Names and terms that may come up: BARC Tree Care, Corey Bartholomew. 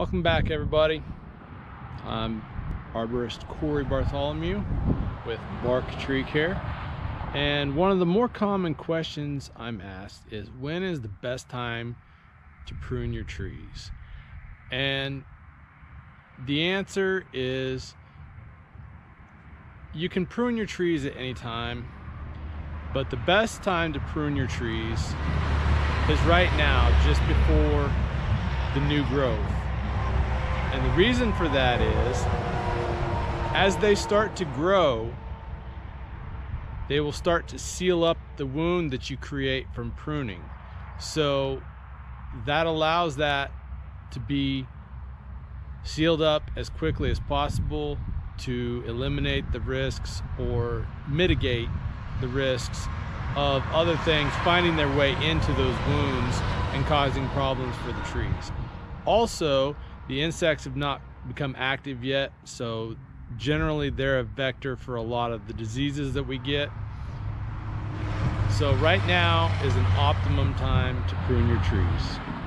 Welcome back, everybody. I'm arborist Corey Bartholomew with BARC Tree Care, and one of the more common questions I'm asked is, when is the best time to prune your trees? And the answer is, you can prune your trees at any time, but the best time to prune your trees is right now, just before the new growth. And the reason for that is, as they start to grow, they will start to seal up the wound that you create from pruning. So that allows that to be sealed up as quickly as possible to eliminate the risks or mitigate the risks of other things finding their way into those wounds and causing problems for the trees. Also, the insects have not become active yet, so generally they're a vector for a lot of the diseases that we get. So right now is an optimum time to prune your trees.